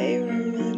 Hey, Roman.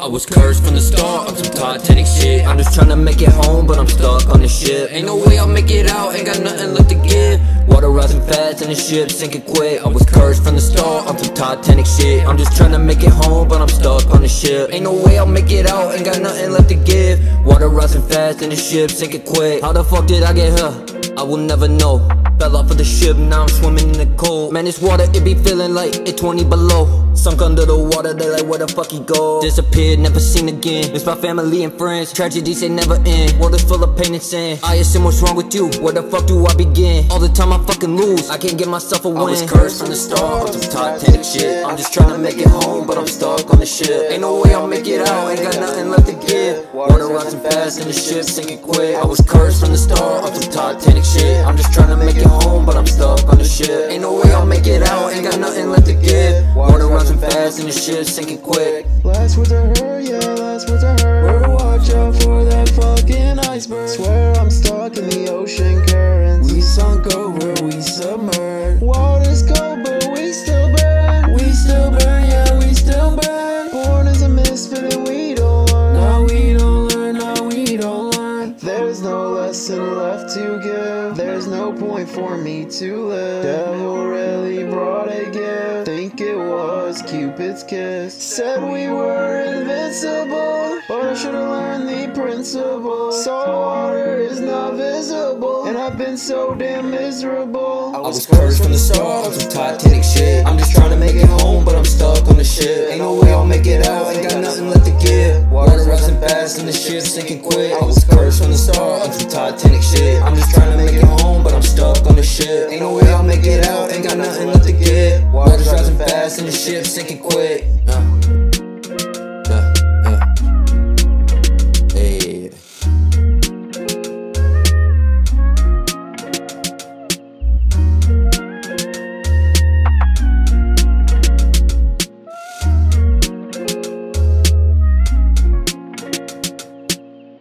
I was cursed from the start on some Titanic shit. I'm just tryna make it home, but I'm stuck on the ship. Ain't no way I'll make it out, ain't got nothing left to give. Water rising fast and the ship sinking quick. I was cursed from the start on some Titanic shit. I'm just tryna make it home, but I'm stuck on the ship. Ain't no way I'll make it out, ain't got nothing left to give. Water rising fast and the ship sinking quick. How the fuck did I get here? I will never know. Fell off of the ship, now I'm swimming in the cold. Man, this water, it be feeling like it 20 below. Sunk under the water, they like, where the fuck he go? Disappeared, never seen again. Miss my family and friends, tragedies, they never end. World is full of pain and sin. I assume what's wrong with you, where the fuck do I begin? All the time I fucking lose, I can't get myself a win. I was cursed from the start on some Titanic shit. I'm just trying to make it home, but I'm stuck on the ship. Ain't no way I'll make it out, ain't got nothing left to give. Water rising fast and the ship sinking quick. I was cursed from the start on some Titanic shit. I'm just trying to make it home, but I'm stuck on the ship. Ain't no way I'll make it out, ain't got nothing left to give. Water rising fast and the ship sinking quick. Last words I heard, yeah, last words I heard. Watch out for that fucking iceberg. Swear I'm stuck in the ocean currents. We sunk over, we submerged. Water's cold, but we still burn. We still burn, yeah, we still burn. Born as a misfit and we don't learn. Now we don't learn, now we don't learn. There's no lesson left to give. There's no point for me to live. Devil really brought a gift. Think it was Cupid's kiss. Said we were invincible, but I should've learned the principle. Salt water is not visible, and I've been so damn miserable. I was cursed from the start on some Titanic shit. I'm just trying to make it home, but I'm stuck on the ship. Ain't no way I'll make it out, ain't got nothing left to give. Water rising fast and the ship sinking quick. I was cursed from the start on some Titanic shit. I'm just trying to make it home, but I'm stuck on the ship. Ain't no way I'll make it out, ain't got nothing left to give. Water's rising fast and the ship sinking quick.